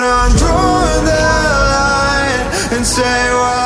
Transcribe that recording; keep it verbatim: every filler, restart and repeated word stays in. But I'm drawing the line and say, well,